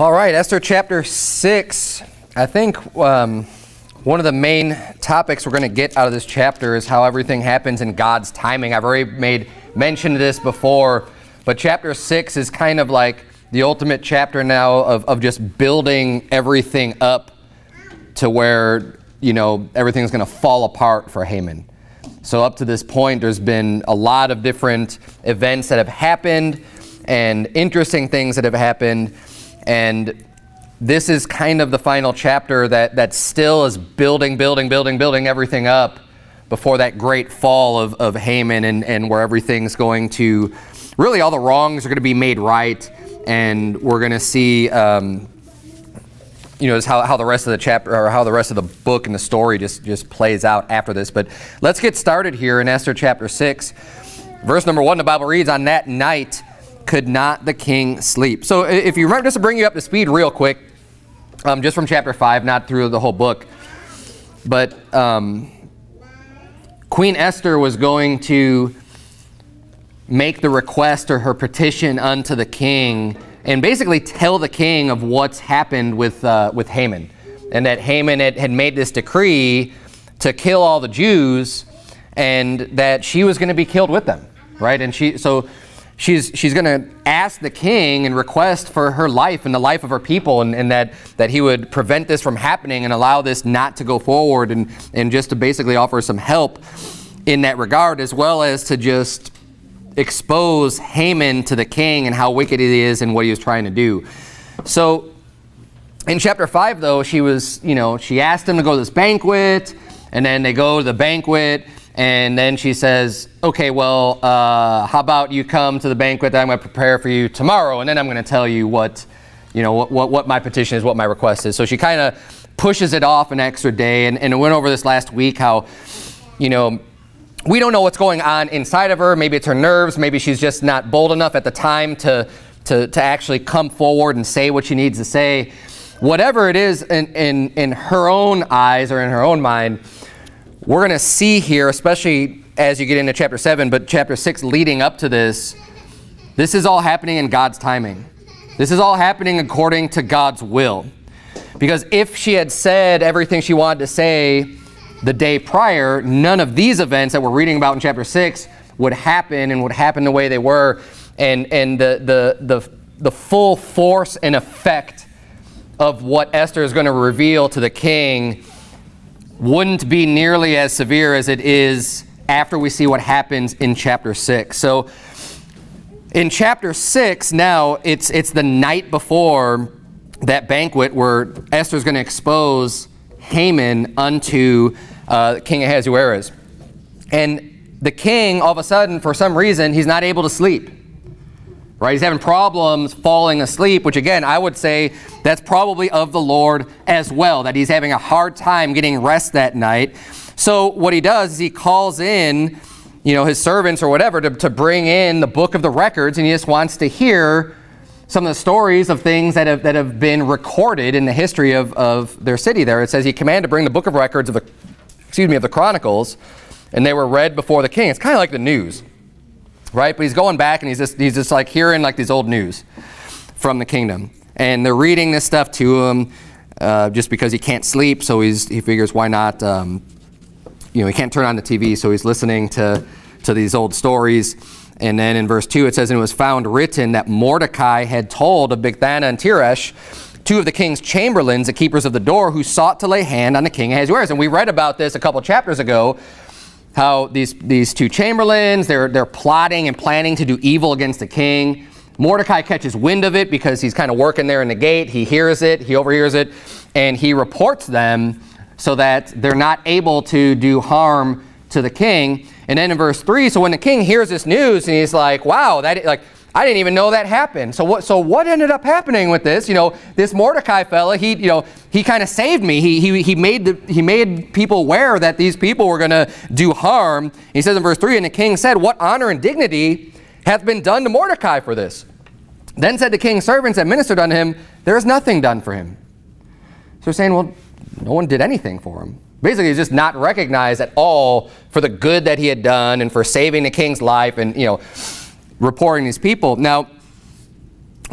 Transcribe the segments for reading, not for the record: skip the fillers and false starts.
All right, Esther chapter 6. I think one of the main topics we're going to get out of this chapter is how everything happens in God's timing. I've already mentioned this before, but chapter 6 is kind of like the ultimate chapter now of just building everything up to where, you know, everything's going to fall apart for Haman. So up to this point, there's been a lot of different events that have happened and interesting things that have happened. And this is kind of the final chapter that still is building everything up before that great fall of Haman and where everything's going to, really all the wrongs are going to be made right. And we're going to see, you know, just how the rest of the chapter or how the rest of the book and the story just plays out after this. But let's get started here in Esther chapter 6. Verse number 1, the Bible reads, "On that night, could not the king sleep?" So if you remember, just to bring you up to speed real quick, just from chapter 5, not through the whole book, but Queen Esther was going to make the request or her petition unto the king and basically tell the king of what's happened with Haman, and that Haman had made this decree to kill all the Jews and that she was going to be killed with them, right? And she's going to ask the king and request for her life and the life of her people, and that he would prevent this from happening and allow this not to go forward, and just to basically offer some help in that regard, as well as to just expose Haman to the king and how wicked he is and what he was trying to do. So in chapter 5, though, she asked him to go to this banquet, and then they go to the banquet. And then she says, okay, well, how about you come to the banquet that I'm going to prepare for you tomorrow, and then I'm going to tell you what my petition is, what my request is. So she kind of pushes it off an extra day, and I went over this last week how, you know, we don't know what's going on inside of her. Maybe it's her nerves. Maybe she's just not bold enough at the time to actually come forward and say what she needs to say. Whatever it is in her own eyes or in her own mind, we're going to see here, especially as you get into chapter 7, but chapter 6 leading up to this, this is all happening in God's timing. This is all happening according to God's will. Because if she had said everything she wanted to say the day prior, none of these events that we're reading about in chapter 6 would happen and would happen the way they were, and the full force and effect of what Esther is going to reveal to the king wouldn't be nearly as severe as it is after we see what happens in chapter 6. So in chapter 6 now, it's the night before that banquet where Esther's going to expose Haman unto King Ahasuerus. And the king, all of a sudden, for some reason, he's not able to sleep. Right? He's having problems falling asleep, which again, I would say that's probably of the Lord as well, that he's having a hard time getting rest that night. So what he does is he calls in, you know, his servants or whatever to bring in the book of the records, and he just wants to hear some of the stories of things that have been recorded in the history of their city there. It says he commanded to bring the book of records of the Chronicles, and they were read before the king. It's kind of like the news. Right? But he's going back and he's just like hearing like these old news from the kingdom. And they're reading this stuff to him just because he can't sleep. So he figures, why not, you know, he can't turn on the TV. So he's listening to these old stories. And then in verse 2, it says, "And it was found written that Mordecai had told of Bigthana and Tirzah, two of the king's chamberlains, the keepers of the door, who sought to lay hand on the king Ahasuerus." And we read about this a couple chapters ago, how these two chamberlains, they're plotting and planning to do evil against the king. Mordecai catches wind of it because he's kind of working there in the gate. He hears it, he overhears it, and he reports them so that they're not able to do harm to the king. And then in verse 3, so when the king hears this news, and he's like, wow, that, like, I didn't even know that happened. So what ended up happening with this? You know, this Mordecai fella, he kind of saved me. He made people aware that these people were going to do harm. He says in verse 3, "And the king said, What honor and dignity hath been done to Mordecai for this? Then said the king's servants that ministered unto him, There is nothing done for him." So they're saying, well, no one did anything for him. Basically, he's just not recognized at all for the good that he had done and for saving the king's life and, you know, reporting these people. Now,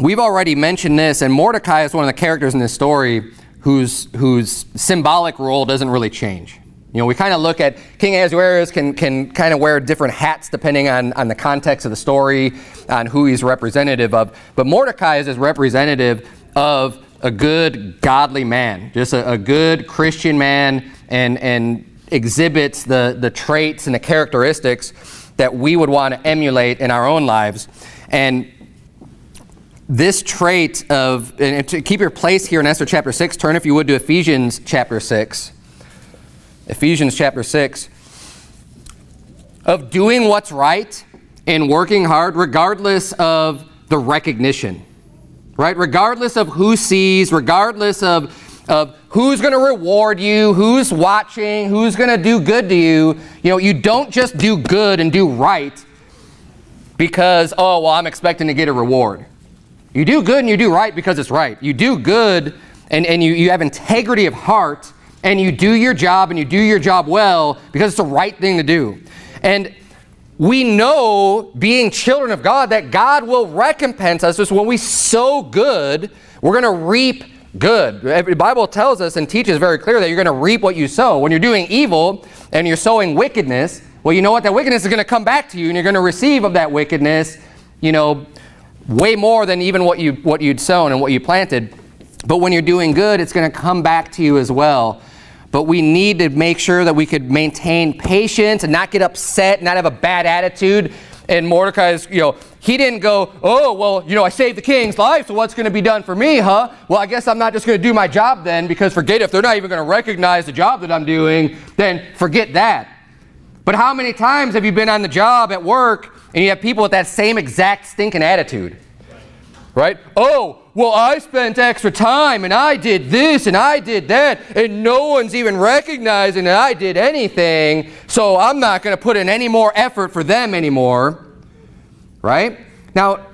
we've already mentioned this, and Mordecai is one of the characters in this story whose symbolic role doesn't really change. You know, we kind of look at King Ahasuerus can kind of wear different hats depending on the context of the story, on who he's representative of. But Mordecai is representative of a good, godly man, just a good Christian man, and exhibits the traits and the characteristics that we would want to emulate in our own lives. And this trait of, and to keep your place here in Esther chapter 6, turn if you would to Ephesians chapter 6. Ephesians chapter 6, of doing what's right and working hard regardless of the recognition, right? Regardless of who sees, regardless of who's going to reward you, who's watching, who's going to do good to you. You know, you don't just do good and do right because, oh, well, I'm expecting to get a reward. You do good and you do right because it's right. You do good and you have integrity of heart, and you do your job, and you do your job well because it's the right thing to do. And we know, being children of God, that God will recompense us. Just when we sow good, we're going to reap good. The Bible tells us and teaches very clearly that you're going to reap what you sow. When you're doing evil and you're sowing wickedness, well, you know what? That wickedness is going to come back to you, and you're going to receive of that wickedness, you know, way more than even what you'd sown and what you planted. But when you're doing good, it's going to come back to you as well. But we need to make sure that we could maintain patience and not get upset, not have a bad attitude. And Mordecai's, you know, he didn't go, oh, well, you know, I saved the king's life, so what's going to be done for me, huh? Well, I guess I'm not just going to do my job then, because forget it, if they're not even going to recognize the job that I'm doing, then forget that. But how many times have you been on the job at work and you have people with that same exact stinking attitude? Right? Oh, well, I spent extra time, and I did this, and I did that, and no one's even recognizing that I did anything, so I'm not going to put in any more effort for them anymore, right? Now,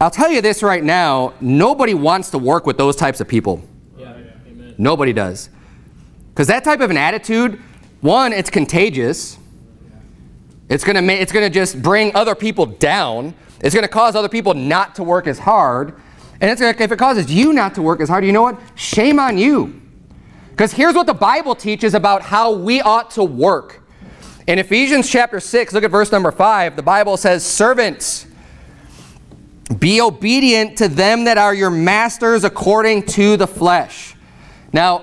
I'll tell you this right now, nobody wants to work with those types of people. Yeah, amen. Nobody does. Because that type of an attitude, one, it's contagious. It's going to just bring other people down. It's going to cause other people not to work as hard. And it's going to, if it causes you not to work as hard, you know what? Shame on you. Because here's what the Bible teaches about how we ought to work. In Ephesians chapter 6, look at verse number 5. The Bible says, servants, be obedient to them that are your masters according to the flesh. Now,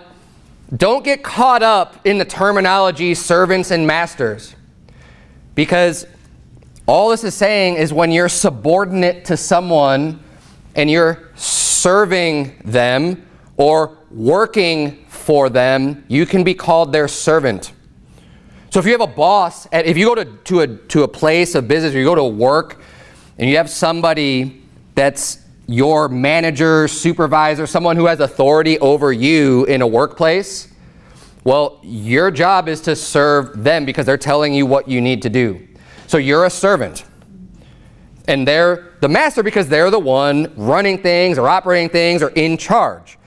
don't get caught up in the terminology servants and masters. Because all this is saying is when you're subordinate to someone and you're serving them or working for them, you can be called their servant. So if you have a boss, if you go to a place of business, or you go to work and you have somebody that's your manager, supervisor, someone who has authority over you in a workplace, well, your job is to serve them because they're telling you what you need to do. So you're a servant, and they're the master because they're the one running things or operating things or in charge.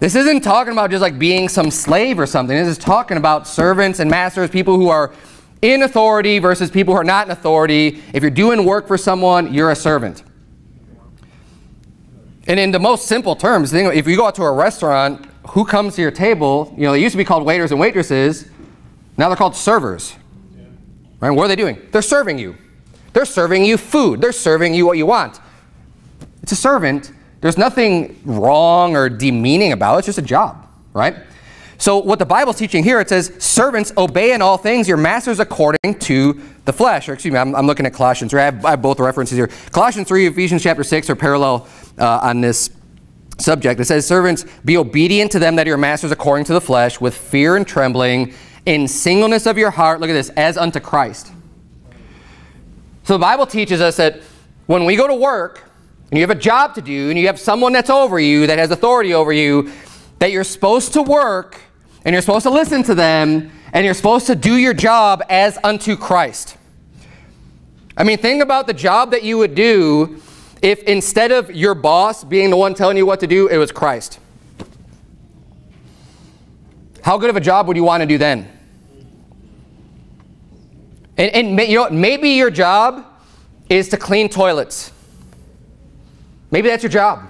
This isn't talking about just like being some slave or something. This is talking about servants and masters, people who are in authority versus people who are not in authority. If you're doing work for someone, you're a servant. And in the most simple terms, if you go out to a restaurant, who comes to your table? You know, they used to be called waiters and waitresses. Now they're called servers. Right? What are they doing? They're serving you. They're serving you food. They're serving you what you want. It's a servant. There's nothing wrong or demeaning about it. It's just a job, right? So what the Bible's teaching here, it says, servants, obey in all things your masters according to the flesh. Or excuse me, I'm looking at Colossians 3. I have both references here. Colossians 3, Ephesians chapter 6 are parallel on this subject. It says, servants, be obedient to them that are your masters according to the flesh, with fear and trembling, in singleness of your heart, look at this, as unto Christ. So the Bible teaches us that when we go to work and you have a job to do and you have someone that's over you, that has authority over you, that you're supposed to work and you're supposed to listen to them and you're supposed to do your job as unto Christ. I mean, think about the job that you would do if instead of your boss being the one telling you what to do, it was Christ. How good of a job would you want to do then? And you know, maybe your job is to clean toilets. Maybe that's your job.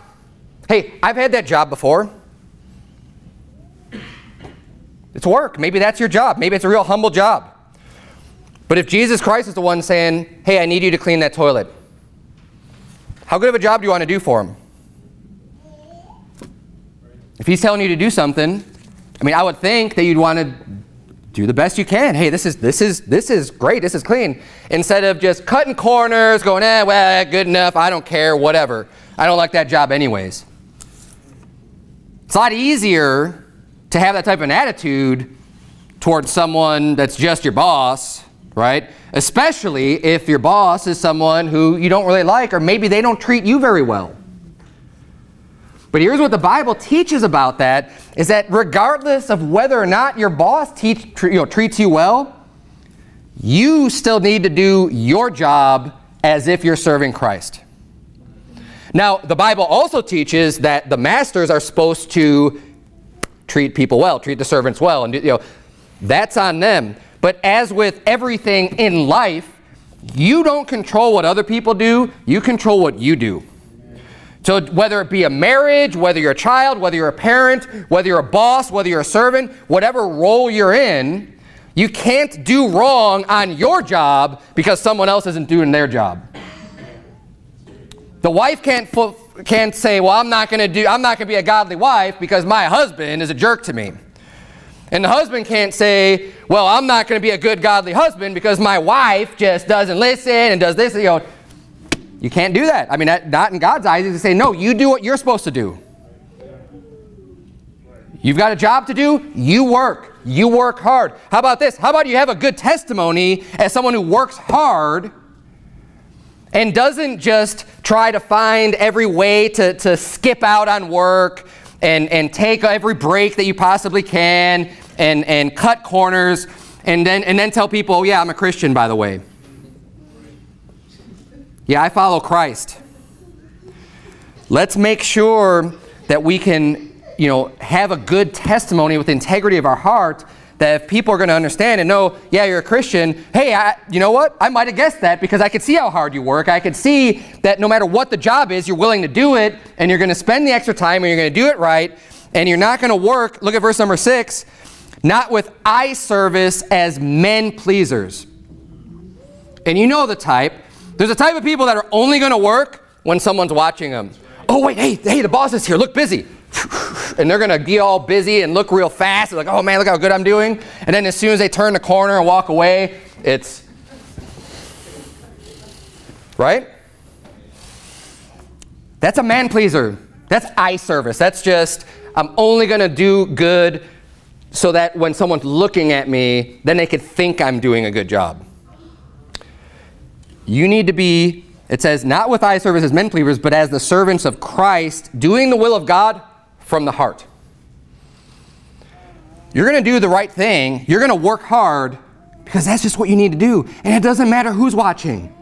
Hey, I've had that job before. It's work. Maybe that's your job. Maybe it's a real humble job. But if Jesus Christ is the one saying, hey, I need you to clean that toilet, how good of a job do you want to do for him? If he's telling you to do something, I mean, I would think that you'd want to do the best you can. Hey, this is great. This is clean. Instead of just cutting corners, going, eh, well, good enough. I don't care, whatever. I don't like that job anyways. It's a lot easier to have that type of an attitude towards someone that's just your boss, right? Especially if your boss is someone who you don't really like, or maybe they don't treat you very well. But here's what the Bible teaches about that, is that regardless of whether or not your boss treats you well, you still need to do your job as if you're serving Christ. Now, the Bible also teaches that the masters are supposed to treat people well, treat the servants well, and that's on them. But as with everything in life, you don't control what other people do, you control what you do. So whether it be a marriage, whether you're a child, whether you're a parent, whether you're a boss, whether you're a servant, whatever role you're in, you can't do wrong on your job because someone else isn't doing their job. The wife can't say, well, I'm not going to be a godly wife because my husband is a jerk to me. And the husband can't say, well, I'm not going to be a good godly husband because my wife just doesn't listen and does this, You can't do that. I mean, not in God's eyes. He's saying, no, you do what you're supposed to do. You've got a job to do. You work. You work hard. How about this? How about you have a good testimony as someone who works hard and doesn't just try to find every way to skip out on work and take every break that you possibly can and cut corners and then tell people, oh, yeah, I'm a Christian, by the way. Yeah, I follow Christ. Let's make sure that we can, have a good testimony with integrity of our heart, that if people are going to understand and know, yeah, you're a Christian, hey, you know what? I might have guessed that because I could see how hard you work. I could see that no matter what the job is, you're willing to do it, and you're going to spend the extra time, and you're going to do it right, and you're not going to work. Look at verse number 6, not with eye service as men pleasers. And you know the type. There's a type of people that are only going to work when someone's watching them. Oh, wait, hey, the boss is here. Look busy. And they're going to be all busy and look real fast. They're like, oh, man, look how good I'm doing. And then as soon as they turn the corner and walk away, it's... Right? That's a man pleaser. That's eye service. That's just, I'm only going to do good so that when someone's looking at me, then they could think I'm doing a good job. You need to be, it says, not with eye service as men pleasers, but as the servants of Christ, doing the will of God from the heart. You're going to do the right thing. You're going to work hard because that's just what you need to do. And it doesn't matter who's watching.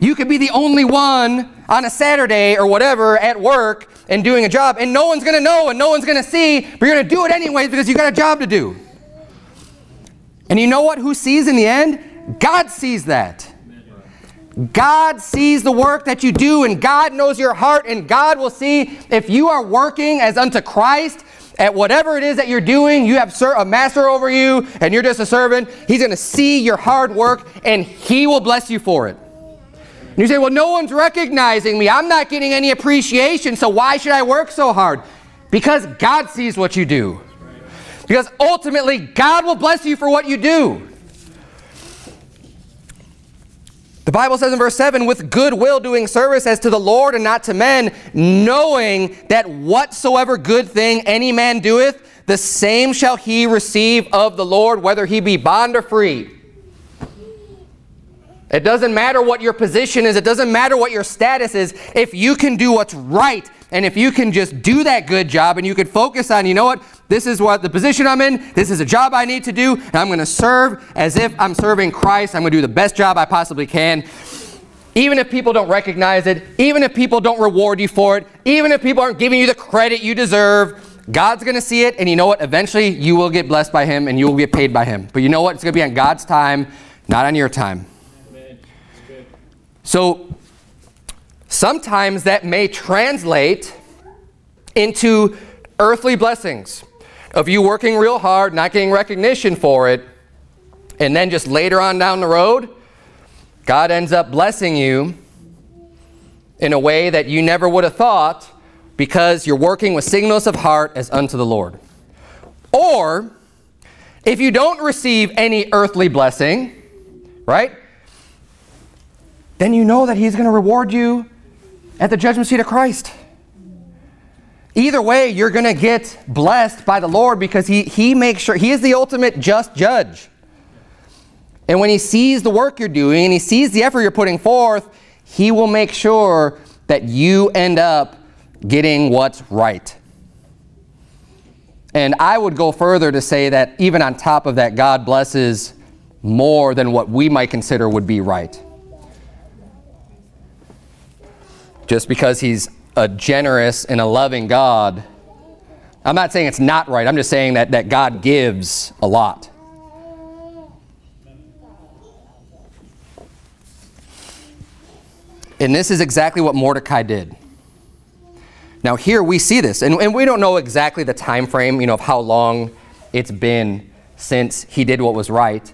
You could be the only one on a Saturday or whatever at work and doing a job, and no one's going to know and no one's going to see, but you're going to do it anyways because you've got a job to do. And you know what? Who sees in the end? God sees that. God sees the work that you do, and God knows your heart, and God will see if you are working as unto Christ at whatever it is that you're doing. You have a master over you, and you're just a servant. He's going to see your hard work, and he will bless you for it. And you say, well, no one's recognizing me. I'm not getting any appreciation, so why should I work so hard? Because God sees what you do. Because ultimately, God will bless you for what you do. The Bible says in verse 7, with good will doing service as to the Lord and not to men, knowing that whatsoever good thing any man doeth, the same shall he receive of the Lord, whether he be bond or free. It doesn't matter what your position is. It doesn't matter what your status is. If you can do what's right, and if you can just do that good job, and you can focus on, you know what, this is what the position I'm in, this is a job I need to do, and I'm going to serve as if I'm serving Christ. I'm going to do the best job I possibly can. Even if people don't recognize it, even if people don't reward you for it, even if people aren't giving you the credit you deserve, God's going to see it, and you know what, eventually you will get blessed by him, and you will get paid by him. But you know what, it's going to be on God's time, not on your time. So Sometimes that may translate into earthly blessings of you working real hard, not getting recognition for it, and then just later on down the road, God ends up blessing you in a way that you never would have thought because you're working with singleness of heart as unto the Lord. Or if you don't receive any earthly blessing, right, then you know that he's going to reward you at the judgment seat of Christ. Either way, you're going to get blessed by the Lord because he makes sure he is the ultimate just judge. And when he sees the work you're doing and he sees the effort you're putting forth, he will make sure that you end up getting what's right. And I would go further to say that even on top of that, God blesses more than what we might consider would be right. Just because he's a generous and a loving God. I'm not saying it's not right. I'm just saying that God gives a lot. And this is exactly what Mordecai did. Now here we see this, and we don't know exactly the time frame, you know, of how long it's been since he did what was right.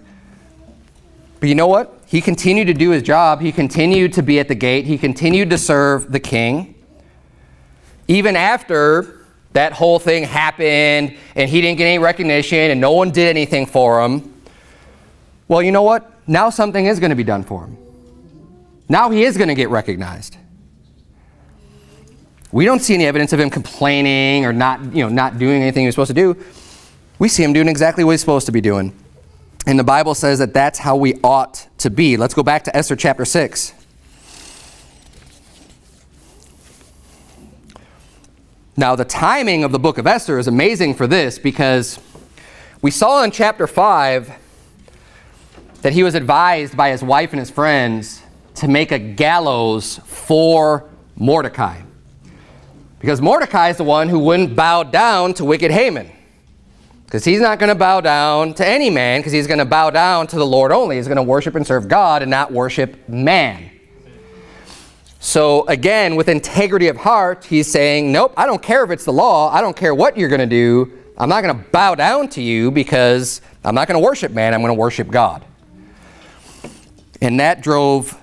But you know what? He continued to do his job. He continued to be at the gate. He continued to serve the king. Even after that whole thing happened and he didn't get any recognition and no one did anything for him, well, you know what? Now something is going to be done for him. Now he is going to get recognized. We don't see any evidence of him complaining or not doing anything he was supposed to do. We see him doing exactly what he's supposed to be doing. And the Bible says that that's how we ought to be. Let's go back to Esther chapter 6. Now the timing of the book of Esther is amazing for this because we saw in chapter 5 that he was advised by his wife and his friends to make a gallows for Mordecai. Because Mordecai is the one who wouldn't bow down to wicked Haman. Because he's not going to bow down to any man, because he's going to bow down to the Lord only. He's going to worship and serve God and not worship man. So again, with integrity of heart, he's saying, nope, I don't care if it's the law. I don't care what you're going to do. I'm not going to bow down to you because I'm not going to worship man. I'm going to worship God. And that drove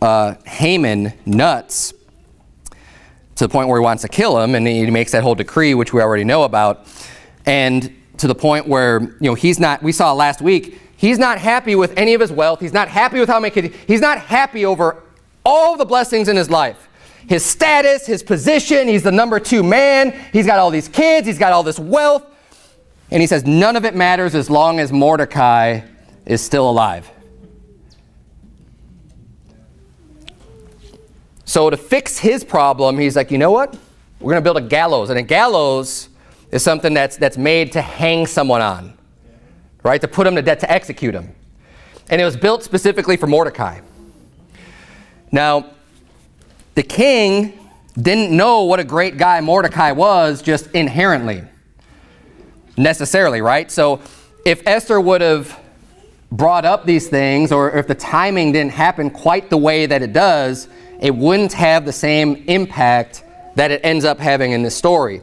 Haman nuts to the point where he wants to kill him, and he makes that whole decree, which we already know about, and to the point where, you know, he's not, we saw last week, he's not happy with any of his wealth. He's not happy with how many kids, he's not happy over all the blessings in his life, his status, his position. He's the number 2 man. He's got all these kids. He's got all this wealth. And he says, none of it matters as long as Mordecai is still alive. So to fix his problem, he's like, you know what? We're going to build a gallows. And a gallows is something that's made to hang someone on, right? To put him to death, to execute him. And it was built specifically for Mordecai. Now, the king didn't know what a great guy Mordecai was just inherently, necessarily, right? So if Esther would have brought up these things, or if the timing didn't happen quite the way that it does, it wouldn't have the same impact that it ends up having in this story.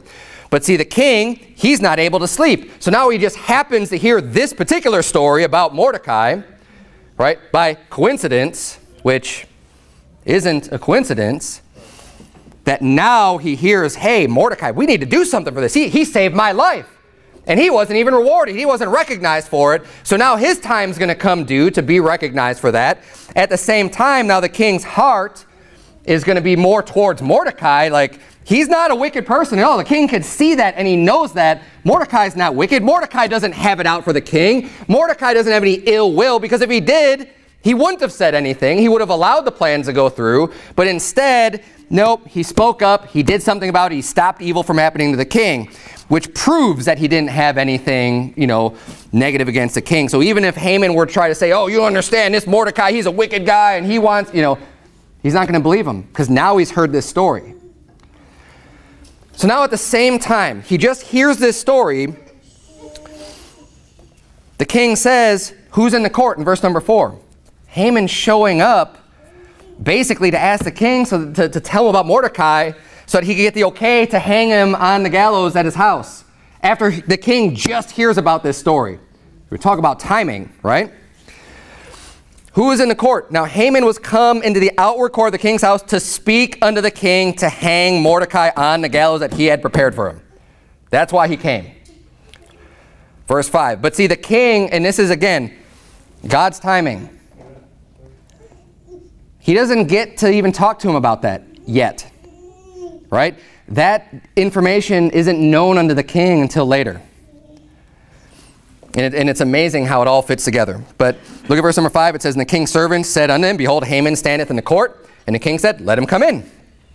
But see, the king, he's not able to sleep. So now he just happens to hear this particular story about Mordecai, right, by coincidence, which isn't a coincidence, that now he hears, hey, Mordecai, we need to do something for this. He saved my life. And he wasn't even rewarded. He wasn't recognized for it. So now his time's going to come due to be recognized for that. At the same time, now the king's heart is going to be more towards Mordecai. Like, he's not a wicked person at all. The king could see that, and he knows that Mordecai's not wicked. Mordecai doesn't have it out for the king. Mordecai doesn't have any ill will, because if he did, he wouldn't have said anything. He would have allowed the plans to go through. But instead, nope, he spoke up. He did something about it. He stopped evil from happening to the king, which proves that he didn't have anything, you know, negative against the king. So even if Haman were to try to say, oh, you don't understand, this Mordecai, he's a wicked guy, and he wants, you know, he's not going to believe him, because now he's heard this story. So now at the same time, he just hears this story. The king says, who's in the court in verse number 4? Haman showing up basically to ask the king so to tell him about Mordecai so that he could get the okay to hang him on the gallows at his house after the king just hears about this story. We talk about timing, right? Who is in the court? Now Haman was come into the outward court of the king's house to speak unto the king to hang Mordecai on the gallows that he had prepared for him. That's why he came. Verse 5. But see, the king, and this is again God's timing. He doesn't get to even talk to him about that yet, right? That information isn't known unto the king until later. And it's amazing how it all fits together. But look at verse number 5. It says, and the king's servants said unto him, behold, Haman standeth in the court. And the king said, let him come in.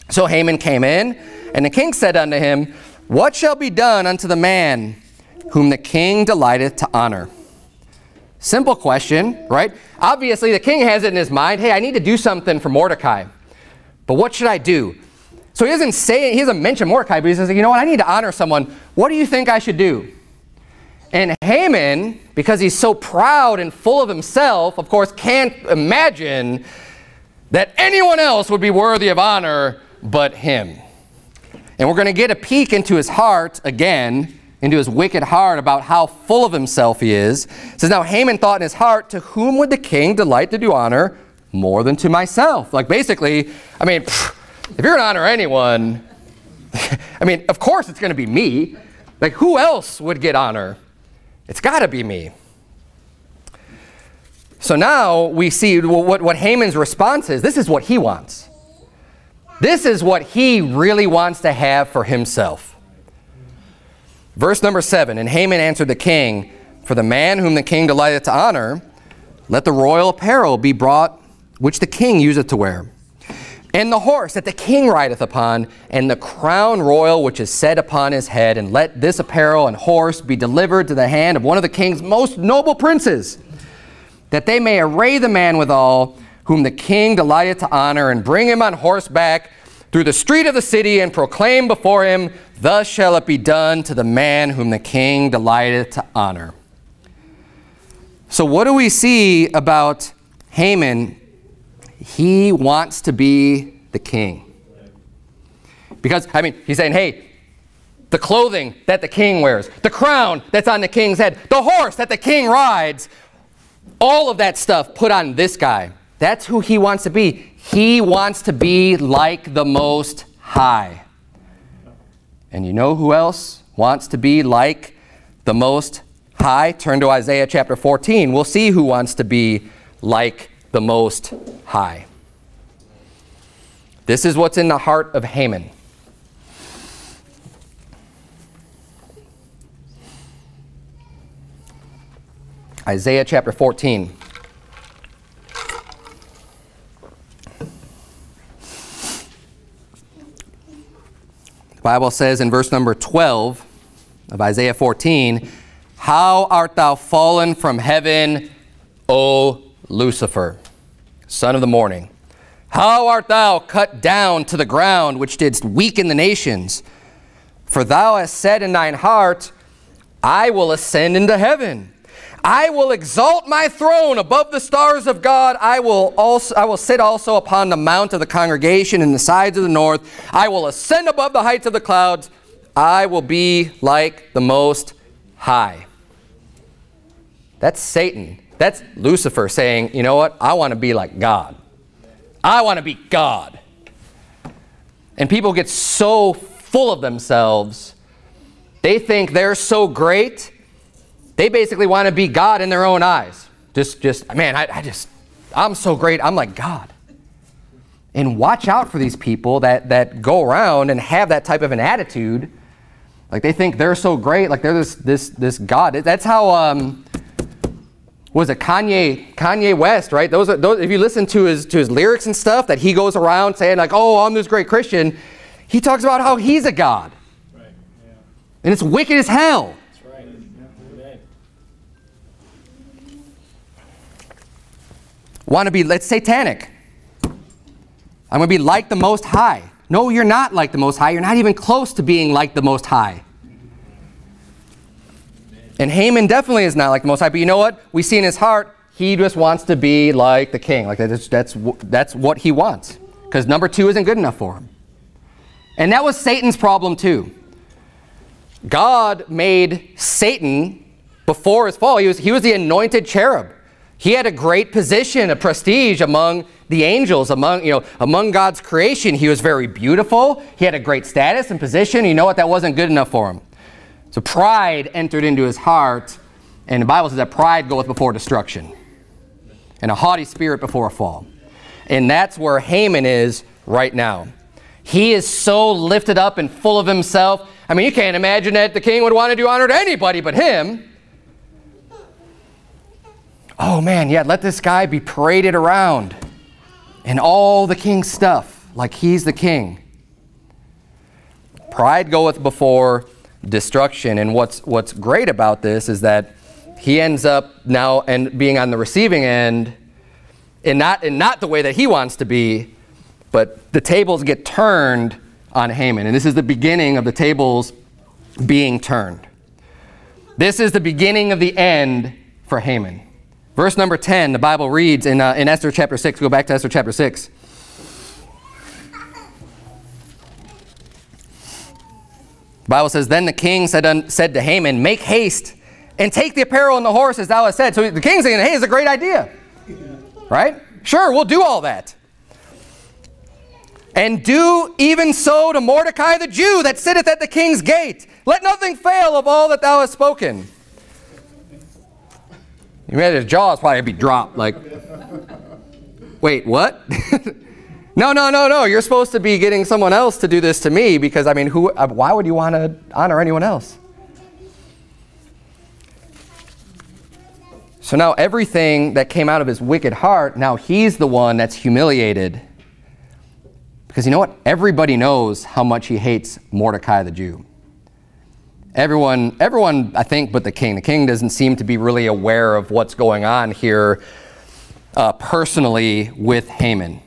So Haman came in, and the king said unto him, what shall be done unto the man whom the king delighteth to honor? Simple question, right? Obviously, the king has it in his mind, hey, I need to do something for Mordecai. But what should I do? So he doesn't say, he doesn't mention Mordecai, but he says, you know what, I need to honor someone. What do you think I should do? And Haman, because he's so proud and full of himself, of course, can't imagine that anyone else would be worthy of honor but him. And we're going to get a peek into his heart again, into his wicked heart about how full of himself he is. It says, now Haman thought in his heart, to whom would the king delight to do honor more than to myself? Like basically, I mean, if you're going to honor anyone, I mean, of course it's going to be me. Like who else would get honor? It's got to be me. So now we see what Haman's response is. This is what he wants. This is what he really wants to have for himself. Verse number 7, and Haman answered the king, for the man whom the king delighteth to honor, let the royal apparel be brought, which the king useth to wear, and the horse that the king rideth upon, and the crown royal which is set upon his head, and let this apparel and horse be delivered to the hand of one of the king's most noble princes, that they may array the man withal, whom the king delighteth to honor, and bring him on horseback through the street of the city, and proclaim before him, thus shall it be done to the man whom the king delighteth to honor. So what do we see about Haman? He wants to be the king. Because, I mean, he's saying, hey, the clothing that the king wears, the crown that's on the king's head, the horse that the king rides, all of that stuff put on this guy. That's who he wants to be. He wants to be like the Most High. And you know who else wants to be like the Most High? Turn to Isaiah chapter 14. We'll see who wants to be like the Most High. This is what's in the heart of Haman. Isaiah chapter 14. The Bible says in verse number 12 of Isaiah 14, how art thou fallen from heaven, O Lucifer, son of the morning? How art thou cut down to the ground, which didst weaken the nations? For thou hast said in thine heart, I will ascend into heaven. I will exalt my throne above the stars of God. I will sit also upon the mount of the congregation in the sides of the north. I will ascend above the heights of the clouds. I will be like the Most High. That's Satan. That's Lucifer saying, you know what? I want to be like God. I want to be God. And people get so full of themselves. They think they're so great. They basically want to be God in their own eyes. Man, I'm so great. I'm like God. And watch out for these people that go around and have that type of an attitude. Like they think they're so great. Like they're this God. That's how, was it Kanye West, right? Those, if you listen to his lyrics and stuff that he goes around saying like, oh, I'm this great Christian. He talks about how he's a God. Right. Yeah. And it's wicked as hell. Want to be, let's satanic. I'm going to be like the Most High. No, you're not like the Most High. You're not even close to being like the Most High. And Haman definitely is not like the Most High. But you know what? We see in his heart, he just wants to be like the king. Like that's what he wants, because number two isn't good enough for him. And that was Satan's problem too. God made Satan, before his fall, he was the anointed cherub. He had a great position, a prestige among the angels, among God's creation. He was very beautiful. He had a great status and position. You know what? That wasn't good enough for him. So pride entered into his heart, and the Bible says that pride goeth before destruction, and a haughty spirit before a fall. And that's where Haman is right now. He is so lifted up and full of himself. I mean, you can't imagine that the king would want to do honor to anybody but him. Oh man, yeah, let this guy be paraded around and all the king's stuff, like he's the king. Pride goeth before destruction. And what's great about this is that he ends up now and being on the receiving end, and not the way that he wants to be, but the tables get turned on Haman. And this is the beginning of the tables being turned. This is the beginning of the end for Haman. Verse number 10, the Bible reads in Esther chapter 6. Go back to Esther chapter 6. The Bible says, Then the king said to Haman, Make haste and take the apparel and the horse as thou hast said. So the king's saying, hey, it's a great idea. Yeah. Right? Sure, we'll do all that. And do even so to Mordecai the Jew that sitteth at the king's gate. Let nothing fail of all that thou hast spoken. You read his jaws probably be dropped like, wait, what? No. You're supposed to be getting someone else to do this to me, because, I mean, why would you want to honor anyone else? So now everything that came out of his wicked heart, now he's the one that's humiliated. Because you know what? Everybody knows how much he hates Mordecai the Jew. Everyone, I think, but the king. The king doesn't seem to be really aware of what's going on here personally with Haman.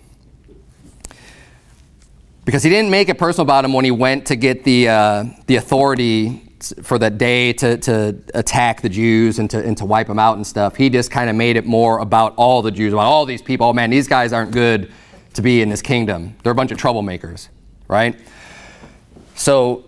Because he didn't make it personal about him when he went to get the authority for that day to attack the Jews and to wipe them out and stuff. He just kind of made it more about all the Jews, about all these people. Oh, man, these guys aren't good to be in this kingdom. They're a bunch of troublemakers, right? So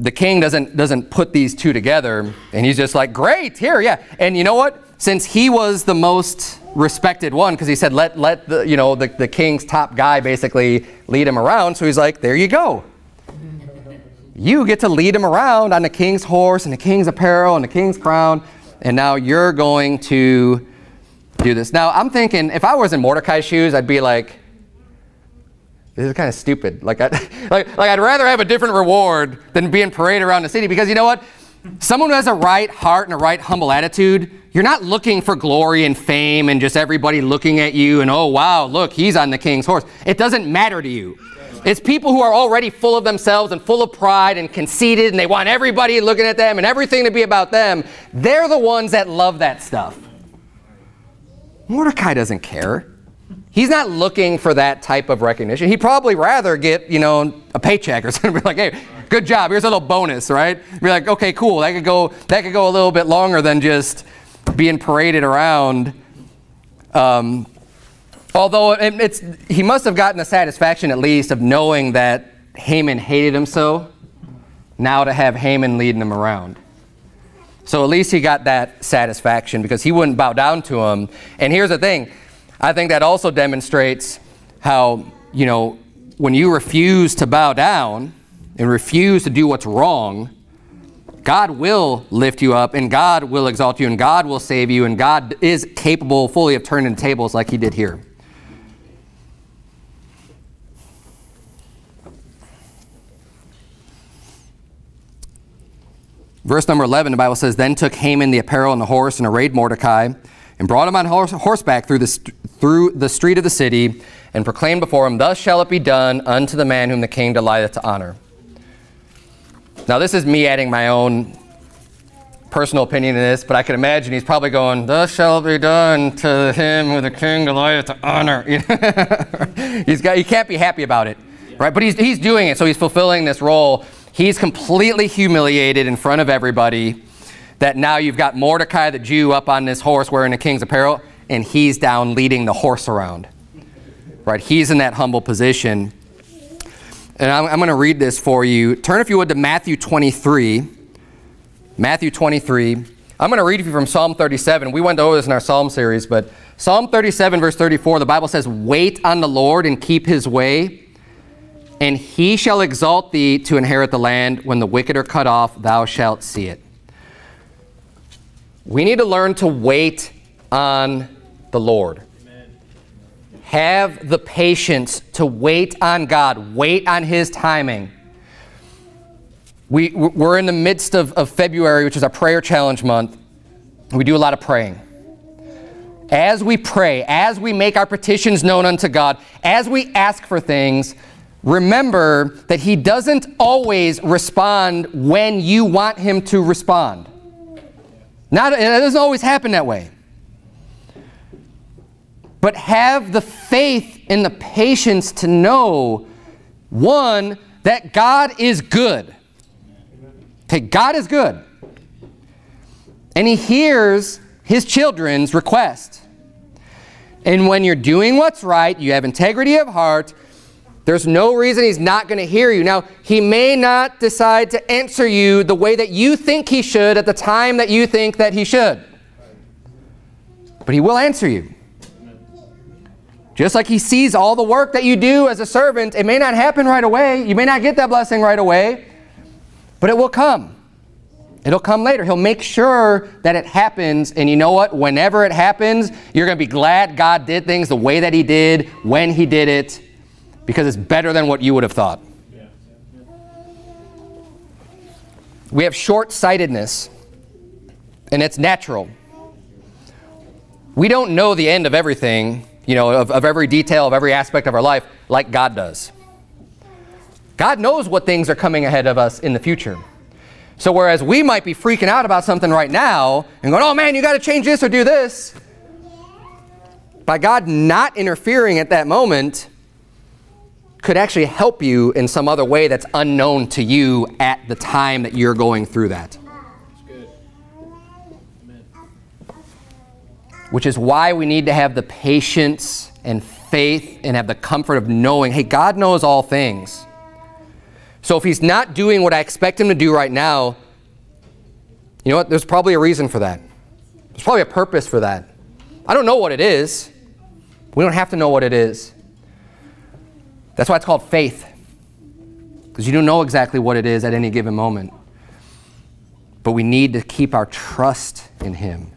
the king doesn't put these two together, and he's just like, great, here, yeah. And you know what? Since he was the most respected one, because he said, let the, you know, the king's top guy basically lead him around. So he's like, there you go. You get to lead him around on the king's horse and the king's apparel and the king's crown, and now you're going to do this. Now, I'm thinking, if I was in Mordecai's shoes, I'd be like, this is kind of stupid. I'd rather have a different reward than being paraded around the city, because you know what? Someone who has a right heart and a right humble attitude, you're not looking for glory and fame and just everybody looking at you and, oh, wow, look, he's on the king's horse. It doesn't matter to you. It's people who are already full of themselves and full of pride and conceited, and they want everybody looking at them and everything to be about them. They're the ones that love that stuff. Mordecai doesn't care. He's not looking for that type of recognition. He'd probably rather get, you know, a paycheck or something. Be like, hey, good job. Here's a little bonus, right? Be like, okay, cool. That could go a little bit longer than just being paraded around. Although he must have gotten the satisfaction, at least, of knowing that Haman hated him so. Now to have Haman leading him around. So at least he got that satisfaction, because he wouldn't bow down to him. And here's the thing. I think that also demonstrates how, you know, when you refuse to bow down and refuse to do what's wrong, God will lift you up, and God will exalt you, and God will save you, and God is capable fully of turning tables like he did here. Verse number 11, the Bible says, Then took Haman the apparel and the horse and arrayed Mordecai, and brought him on horseback through the street of the city, and proclaimed before him, Thus shall it be done unto the man whom the king delighteth to honor. Now this is me adding my own personal opinion to this, but I can imagine he's probably going, Thus shall it be done to him whom the king delighteth to honor. He can't be happy about it, right? But he's doing it, so he's fulfilling this role. He's completely humiliated in front of everybody. that now you've got Mordecai the Jew up on this horse wearing a king's apparel, and he's down leading the horse around. Right? He's in that humble position. And I'm going to read this for you. Turn, if you would, to Matthew 23. Matthew 23. I'm going to read to you from Psalm 37. We went over this in our Psalm series, but Psalm 37, verse 34, the Bible says, "Wait on the Lord and keep his way, and he shall exalt thee to inherit the land. When the wicked are cut off, thou shalt see it." We need to learn to wait on the Lord. Amen. Have the patience to wait on God. Wait on his timing. We're in the midst of February, which is our prayer challenge month. We do a lot of praying. As we pray, as we make our petitions known unto God, as we ask for things, remember that he doesn't always respond when you want him to respond. It doesn't always happen that way. But have the faith and the patience to know, one, that God is good. Okay, God is good, and he hears his children's request. And when you're doing what's right, you have integrity of heart, there's no reason he's not going to hear you. Now, he may not decide to answer you the way that you think he should at the time that you think that he should, but he will answer you. Just like he sees all the work that you do as a servant, it may not happen right away. You may not get that blessing right away, but it will come. It'll come later. He'll make sure that it happens. And you know what? Whenever it happens, you're going to be glad God did things the way that he did, when he did it, because it's better than what you would have thought. Yeah. Yeah. We have short-sightedness, and it's natural. We don't know the end of everything, you know, of every detail, of every aspect of our life, like God does. God knows what things are coming ahead of us in the future. So whereas we might be freaking out about something right now and going, oh man, you got to change this or do this, by God not interfering at that moment could actually help you in some other way that's unknown to you at the time that you're going through that. That's good. Amen. Which is why we need to have the patience and faith and have the comfort of knowing, hey, God knows all things. So if he's not doing what I expect him to do right now, you know what? There's probably a reason for that. There's probably a purpose for that. I don't know what it is. We don't have to know what it is. That's why it's called faith, because you don't know exactly what it is at any given moment. But we need to keep our trust in him,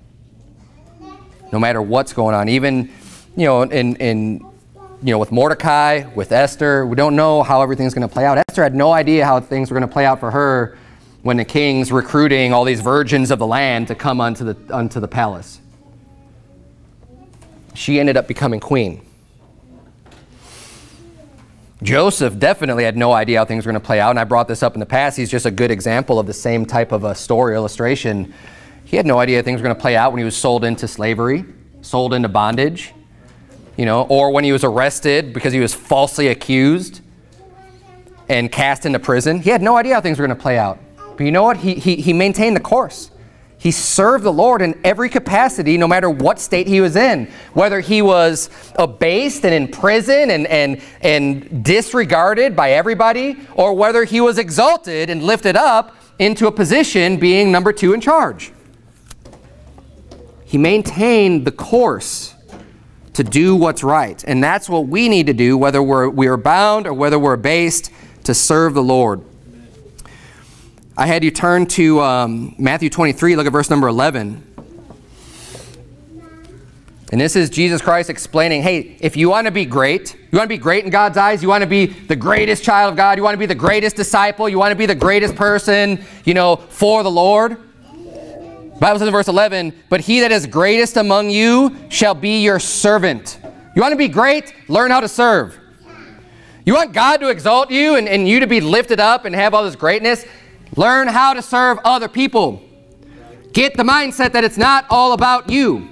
no matter what's going on. Even, you know, in with Mordecai, with Esther, we don't know how everything's going to play out. Esther had no idea how things were going to play out for her when the king's recruiting all these virgins of the land to come unto the palace. She ended up becoming queen. Joseph definitely had no idea how things were going to play out, and I brought this up in the past. He's just a good example of the same type of a story illustration. He had no idea how things were going to play out when he was sold into slavery, sold into bondage. You know, or when he was arrested because he was falsely accused and cast into prison. He had no idea how things were going to play out. But you know what? He maintained the course. He served the Lord in every capacity, no matter what state he was in. Whether he was abased and in prison and disregarded by everybody, or whether he was exalted and lifted up into a position being number two in charge. He maintained the course to do what's right. And that's what we need to do, whether we are bound or whether we're abased, to serve the Lord. Amen. I had you turn to Matthew 23, look at verse number 11. And this is Jesus Christ explaining, hey, if you want to be great, you want to be great in God's eyes, you want to be the greatest child of God, you want to be the greatest disciple, you want to be the greatest person, you know, for the Lord. Bible says in verse 11, but he that is greatest among you shall be your servant. You want to be great? Learn how to serve. You want God to exalt you and you to be lifted up and have all this greatness? Learn how to serve other people. Get the mindset that it's not all about you.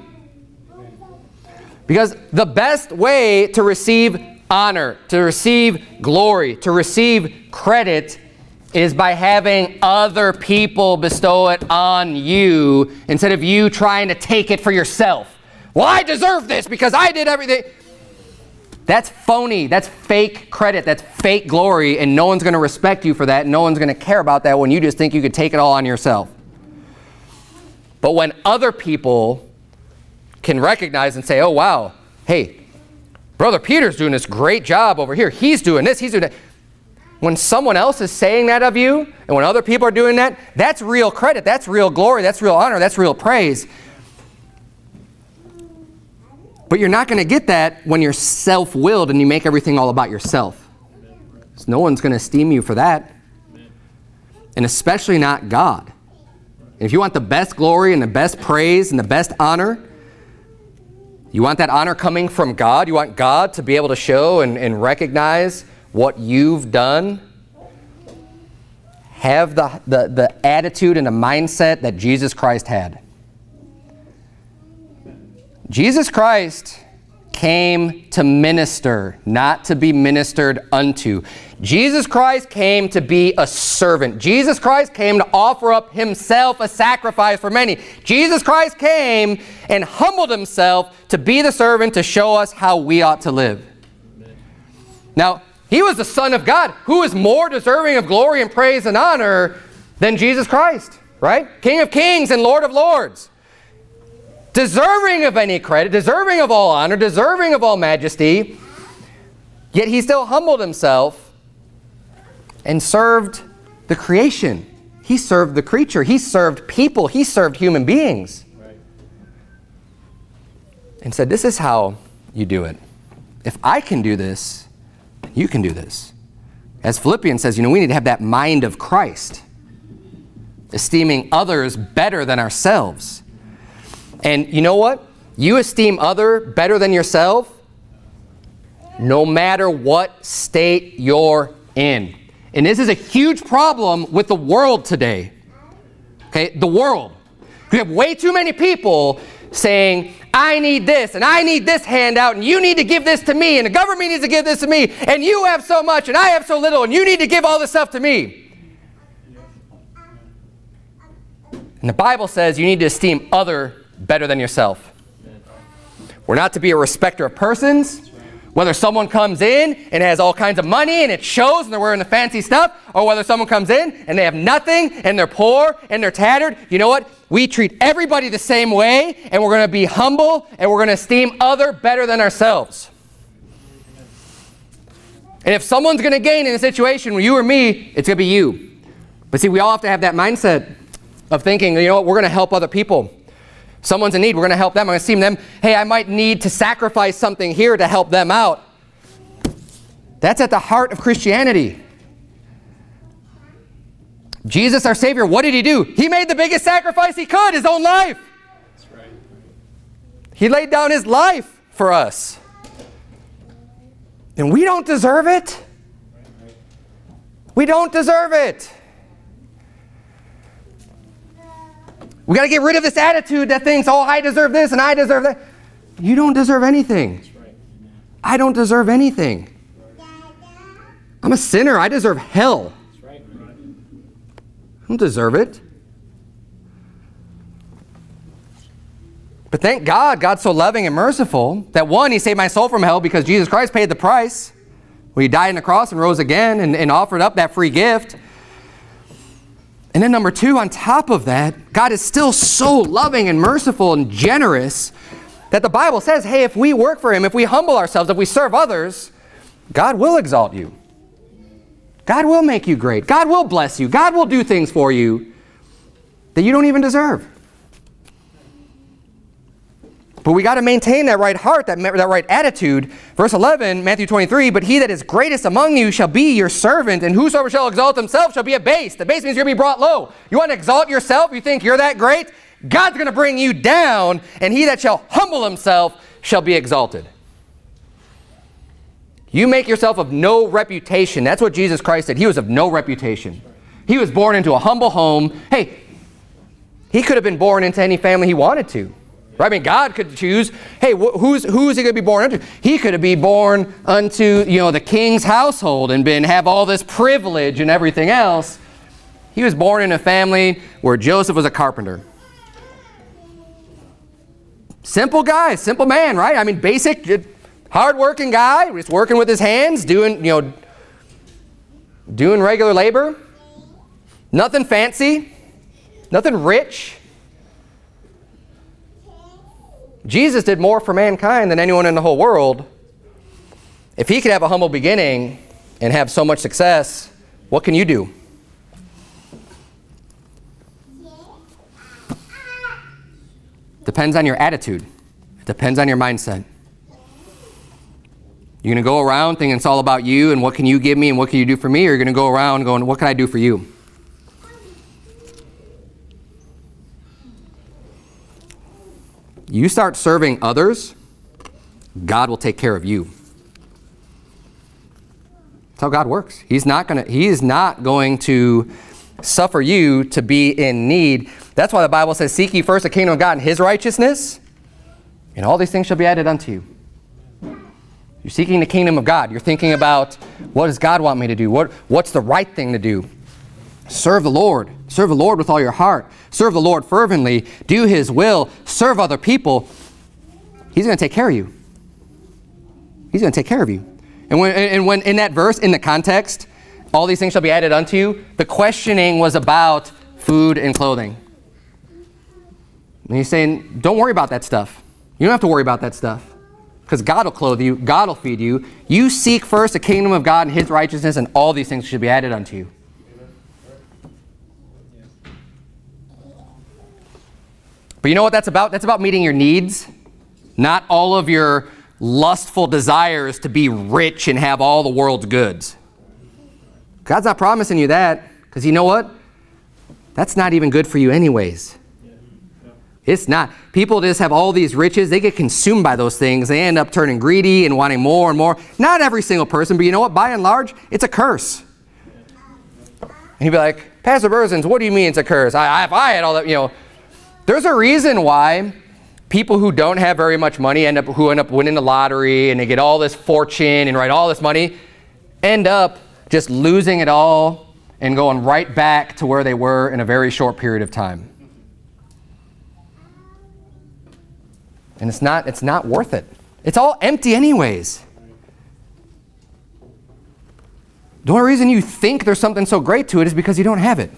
Because the best way to receive honor, to receive glory, to receive credit is by having other people bestow it on you instead of you trying to take it for yourself. Well, I deserve this because I did everything. That's phony. That's fake credit. That's fake glory, and no one's going to respect you for that. No one's going to care about that when you just think you could take it all on yourself. But when other people can recognize and say, oh, wow, hey, Brother Peter's doing this great job over here. He's doing this. He's doing that. When someone else is saying that of you, and when other people are doing that, that's real credit. That's real glory. That's real honor. That's real praise. But you're not going to get that when you're self-willed and you make everything all about yourself. So no one's going to esteem you for that. And especially not God. And if you want the best glory and the best praise and the best honor, you want that honor coming from God. You want God to be able to show and recognize what you've done. Have the attitude and the mindset that Jesus Christ had. Jesus Christ came to minister, not to be ministered unto. Jesus Christ came to be a servant. Jesus Christ came to offer up himself a sacrifice for many. Jesus Christ came and humbled himself to be the servant to show us how we ought to live. Amen. Now, he was the Son of God, who is more deserving of glory and praise and honor than Jesus Christ, right? King of kings and Lord of lords. Deserving of any credit, deserving of all honor, deserving of all majesty, yet he still humbled himself and served the creation. He served the creature. He served people. He served human beings. Right. And said, this is how you do it. If I can do this, you can do this. As Philippians says, you know, we need to have that mind of Christ, esteeming others better than ourselves. And you know what? You esteem other better than yourself no matter what state you're in. And this is a huge problem with the world today. Okay, the world. We have way too many people saying, I need this, and I need this handout, and you need to give this to me, and the government needs to give this to me, and you have so much, and I have so little, and you need to give all this stuff to me. And the Bible says you need to esteem other better than yourself. We're not to be a respecter of persons. Whether someone comes in and has all kinds of money and it shows and they're wearing the fancy stuff, or whether someone comes in and they have nothing and they're poor and they're tattered, you know what? We treat everybody the same way, and we're going to be humble, and we're going to esteem other better than ourselves. And if someone's going to gain in a situation where you or me, it's going to be you. But see, we all have to have that mindset of thinking, you know what, we're going to help other people. Someone's in need, we're going to help them. I'm going to esteem them. Hey, I might need to sacrifice something here to help them out. That's at the heart of Christianity. Jesus, our Savior, what did he do? He made the biggest sacrifice he could, his own life. That's right. He laid down his life for us. And we don't deserve it. We don't deserve it. We got to get rid of this attitude that thinks, oh, I deserve this and I deserve that. You don't deserve anything. I don't deserve anything. I'm a sinner. I deserve hell. I don't deserve it. But thank God, God's so loving and merciful that, one, he saved my soul from hell because Jesus Christ paid the price. Well, he died on the cross and rose again and offered up that free gift. And then number two, on top of that, God is still so loving and merciful and generous that the Bible says, hey, if we work for him, if we humble ourselves, if we serve others, God will exalt you. God will make you great. God will bless you. God will do things for you that you don't even deserve. But we got to maintain that right heart, that right attitude. Verse 11, Matthew 23, but he that is greatest among you shall be your servant, and whosoever shall exalt himself shall be abased. The abased means you're going to be brought low. You want to exalt yourself? You think you're that great? God's going to bring you down, and he that shall humble himself shall be exalted. You make yourself of no reputation. That's what Jesus Christ did. He was of no reputation. He was born into a humble home. Hey, he could have been born into any family he wanted to. Right? I mean, God could choose, hey, who is he going to be born unto? He could have been born unto, you know, the king's household and have all this privilege and everything else. He was born in a family where Joseph was a carpenter. Simple guy, simple man, right? I mean, basic, hard-working guy, just working with his hands, doing, you know, doing regular labor. Nothing fancy, nothing rich. Jesus did more for mankind than anyone in the whole world. If he could have a humble beginning and have so much success, what can you do? Depends on your attitude. It depends on your mindset. You're going to go around thinking it's all about you and what can you give me and what can you do for me, or you're going to go around going, what can I do for you? You start serving others, God will take care of you. That's how God works. He is not going to suffer you to be in need. That's why the Bible says, seek ye first the kingdom of God and his righteousness, and all these things shall be added unto you. You're seeking the kingdom of God. You're thinking about, what does God want me to do? What's the right thing to do? Serve the Lord. Serve the Lord with all your heart. Serve the Lord fervently. Do his will. Serve other people. He's going to take care of you. He's going to take care of you. And when in that verse, in the context, all these things shall be added unto you, the questioning was about food and clothing. And he's saying, don't worry about that stuff. You don't have to worry about that stuff, because God will clothe you. God will feed you. You seek first the kingdom of God and his righteousness, and all these things should be added unto you. But you know what that's about? That's about meeting your needs, not all of your lustful desires to be rich and have all the world's goods. God's not promising you that, because you know what? That's not even good for you anyways. It's not. People just have all these riches. They get consumed by those things. They end up turning greedy and wanting more and more. Not every single person, but you know what? By and large, it's a curse. And you'd be like, Pastor Berzins, what do you mean it's a curse? If I had all that, you know. There's a reason why people who don't have very much money who end up winning the lottery and they get all this fortune and all this money, end up just losing it all and going right back to where they were in a very short period of time. And it's not worth it. It's all empty anyways. The only reason you think there's something so great to it is because you don't have it.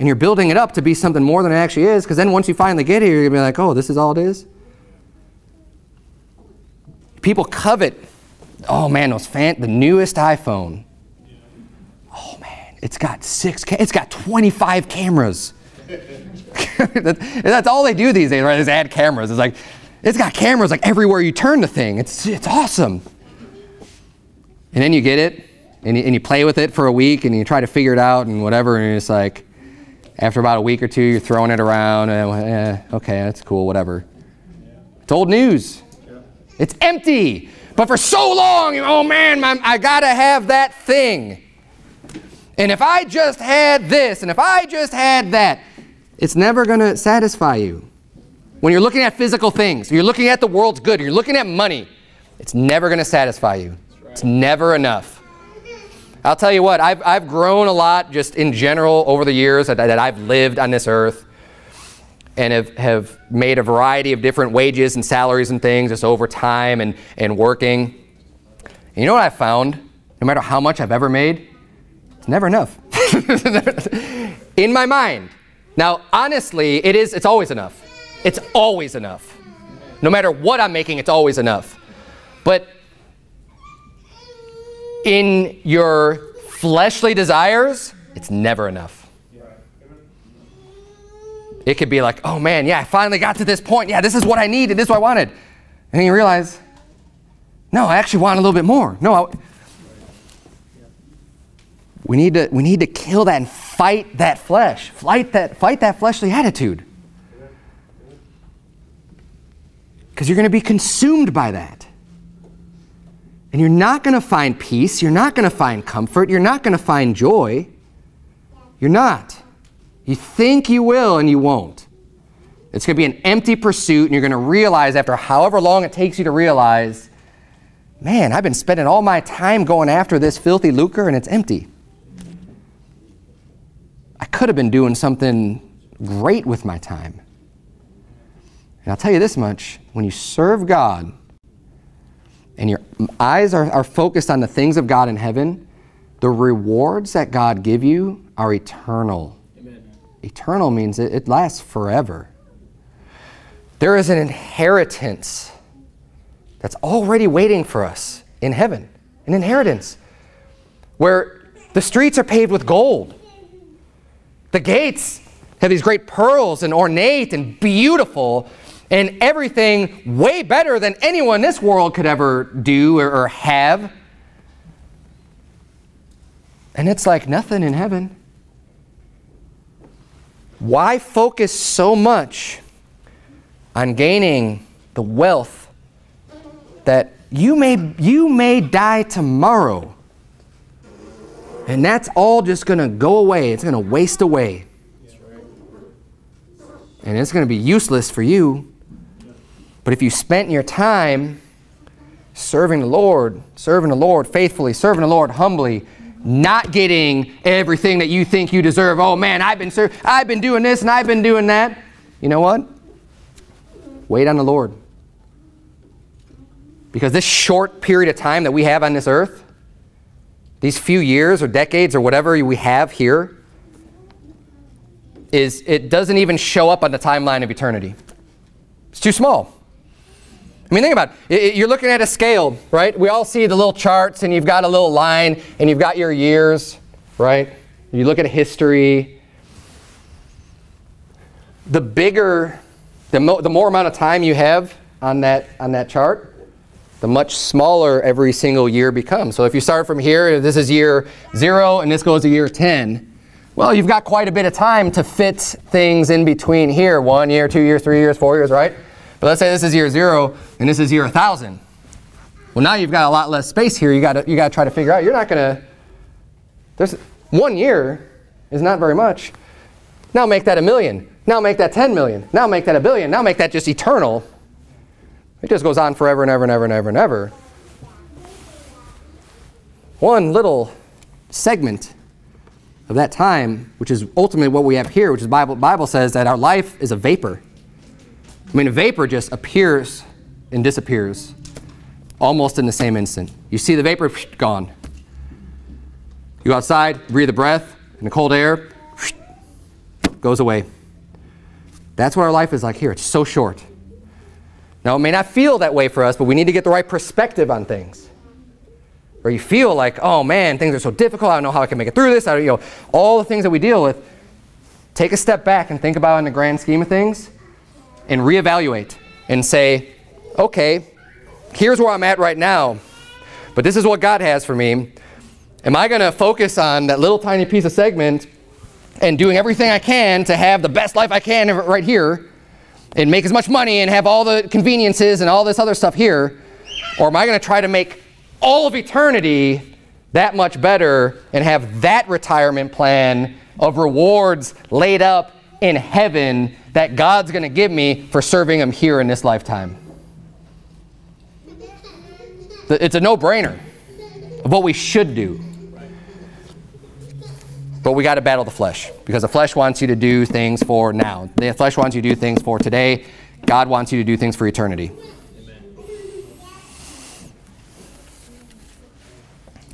And you're building it up to be something more than it actually is, because then once you finally get here, you're going to be like, oh, this is all it is? People covet, oh man, the newest iPhone. Oh man, it's got it's got 25 cameras. That's all they do these days, right, is add cameras. It's like, it's got cameras like everywhere you turn the thing. It's awesome. And then you get it, and you play with it for a week, and you try to figure it out and whatever, and it's like, after about a week or two, you're throwing it around. Okay, that's cool, whatever. Yeah. It's old news. Yeah. It's empty. But for so long, oh man, I gotta have that thing. And if I just had this, and if I just had that, it's never gonna satisfy you. When you're looking at physical things, you're looking at the world's good, you're looking at money, it's never gonna satisfy you. Right. It's never enough. I'll tell you what, I've grown a lot just in general over the years that I've lived on this earth, and have made a variety of different wages and salaries and things just over time and working. And you know what I found? No matter how much I've ever made, it's never enough. In my mind. Now, honestly, it's always enough. It's always enough. No matter what I'm making, it's always enough. But in your fleshly desires, it's never enough. It could be like, oh man, yeah, I finally got to this point. Yeah, this is what I needed. This is what I wanted. And you realize, no, I actually want a little bit more. No, we need to kill that and fight that flesh. Fight that fleshly attitude. Because you're going to be consumed by that. And you're not going to find peace. You're not going to find comfort. You're not going to find joy. You're not. You think you will, and you won't. It's going to be an empty pursuit, and you're going to realize after however long it takes you to realize, man, I've been spending all my time going after this filthy lucre, and it's empty. I could have been doing something great with my time. And I'll tell you this much, when you serve God and your eyes are focused on the things of God in heaven, the rewards that God gives you are eternal. Amen. Eternal means it lasts forever. There is an inheritance that's already waiting for us in heaven, an inheritance where the streets are paved with gold. The gates have these great pearls and ornate and beautiful and everything way better than anyone in this world could ever do or have. And it's like nothing in heaven. Why focus so much on gaining the wealth that you may die tomorrow? And that's all just going to go away. It's going to waste away. And it's going to be useless for you. But if you spent your time serving the Lord faithfully, serving the Lord humbly, not getting everything that you think you deserve. Oh man, I've been doing this and I've been doing that. You know what? Wait on the Lord. Because this short period of time that we have on this earth, these few years or decades or whatever we have here, it doesn't even show up on the timeline of eternity. It's too small. I mean, think about it. You're looking at a scale, right? We all see the little charts, and you've got a little line, and you've got your years, right? You look at history. The bigger, the more amount of time you have on that chart, the much smaller every single year becomes. So if you start from here, this is year 0, and this goes to year 10. Well, you've got quite a bit of time to fit things in between here. 1 year, 2 years, 3 years, 4 years, right? But let's say this is year 0 and this is year 1,000. Well, now you've got a lot less space here. You got to try to figure out. You're not going to. There's 1 year is not very much. Now make that 1 million. Now make that 10 million. Now make that 1 billion. Now make that just eternal. It just goes on forever and ever and ever and ever and ever. One little segment of that time, which is ultimately what we have here, which is Bible says that our life is a vapor. I mean, a vapor just appears and disappears almost in the same instant. You see the vapor, gone. You go outside, breathe a breath, and the cold air goes away. That's what our life is like here. It's so short. Now, it may not feel that way for us, but we need to get the right perspective on things. Or you feel like, oh, man, things are so difficult. I don't know how I can make it through this. All the things that we deal with, take a step back and think about in the grand scheme of things. And reevaluate and say, okay, here's where I'm at right now, but this is what God has for me. Am I going to focus on that little tiny piece of segment and doing everything I can to have the best life I can right here and make as much money and have all the conveniences and all this other stuff here? Or am I going to try to make all of eternity that much better and have that retirement plan of rewards laid up in heaven that God's going to give me for serving him here in this lifetime? It's a no-brainer of what we should do. But we got to battle the flesh, because the flesh wants you to do things for now. The flesh wants you to do things for today. God wants you to do things for eternity.